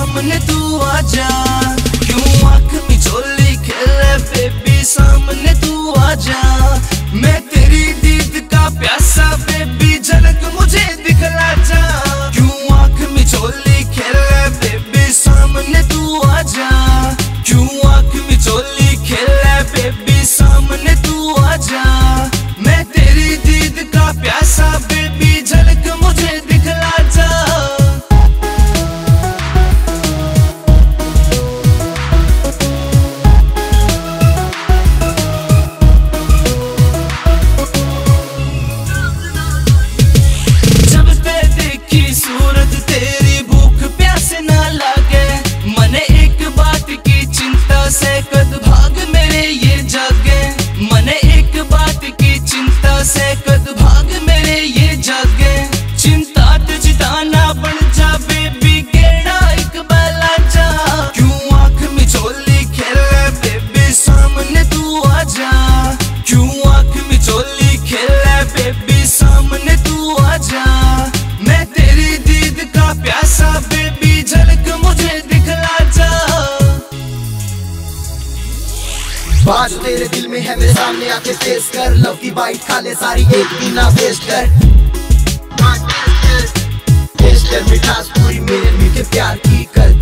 सामने तू आजा, क्यों आंख मिचोली खेले बेबी सामने तू आजा। मैं तेरी दीद का प्यासा बेबी झलक मुझे दिखला जा, क्यों आंख मिचोली खेले बेबी सामने तू आजा, क्यों आंख मिचोली खेले बेबी सामने तू आजा। मैं तेरी दीद का प्यासा बेबी झलक मुझे दिखला जा। बाज तेरे दिल में है मेरे सामने आके फेस कर, लव की बाइट खा ले सारी एक भी ना वेस्ट कर। टेस्ट कर मिठास पूरी मेरे दिल के प्यार की कर।